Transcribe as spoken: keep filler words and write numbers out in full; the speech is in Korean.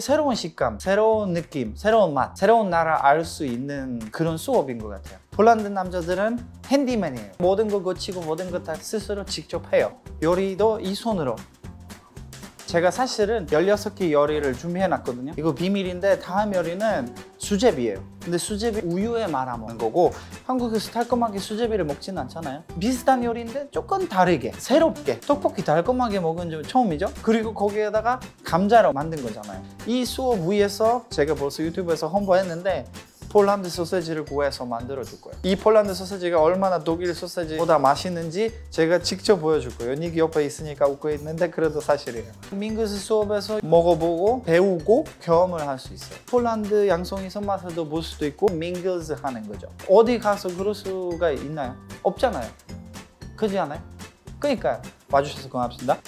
새로운 식감, 새로운 느낌, 새로운 맛, 새로운 나라 알 수 있는 그런 수업인 것 같아요. 폴란드 남자들은 핸디맨이에요. 모든 거 고치고 모든 거 다 스스로 직접 해요. 요리도 이 손으로. 제가 사실은 열여섯 개 요리를 준비해놨거든요. 이거 비밀인데 다음 요리는 수제비예요. 근데 수제비 우유에 말아 먹는 거고, 한국에서 달콤하게 수제비를 먹지는 않잖아요. 비슷한 요리인데 조금 다르게, 새롭게. 떡볶이 달콤하게 먹은 적 처음이죠. 그리고 거기에다가 감자로 만든 거잖아요. 이 수업 위에서 제가 벌써 유튜브에서 홍보했는데 폴란드 소시지를 구해서 만들어 줄 거예요. 이 폴란드 소시지가 얼마나 독일 소시지보다 맛있는지 제가 직접 보여줄 거예요. 여기 옆에 있으니까 웃고 있는데 그래도 사실이에요. 민구스 수업에서 먹어보고 배우고 경험을 할 수 있어요. 폴란드 양송이 손맛에도 볼 수도 있고 민구스 하는 거죠. 어디 가서 그럴 수가 있나요? 없잖아요. 그렇지 않아요? 그러니까요. 와주셔서 고맙습니다.